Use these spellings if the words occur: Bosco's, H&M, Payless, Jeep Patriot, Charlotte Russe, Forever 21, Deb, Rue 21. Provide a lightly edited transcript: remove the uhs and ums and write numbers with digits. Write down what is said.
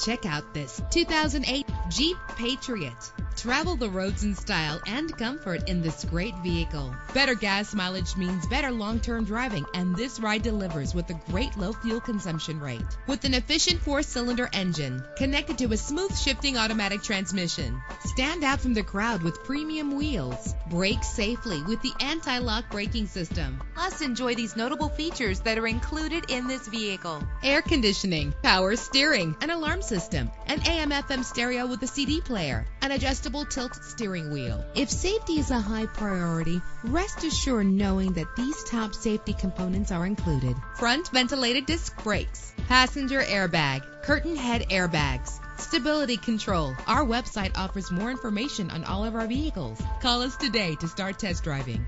Check out this 2008 Jeep Patriot. Travel the roads in style and comfort in this great vehicle. Better gas mileage means better long-term driving, and this ride delivers with a great low fuel consumption rate. With an efficient 4-cylinder engine connected to a smooth shifting automatic transmission, stand out from the crowd with premium wheels. Brake safely with the anti-lock braking system. Plus, enjoy these notable features that are included in this vehicle: air conditioning, power steering, an alarm system, an AM/FM stereo with a CD player, an adjustable tilt steering wheel. If safety is a high priority, rest assured knowing that these top safety components are included: front ventilated disc brakes, passenger airbag, curtain head airbags, stability control. Our website offers more information on all of our vehicles. Call us today to start test driving.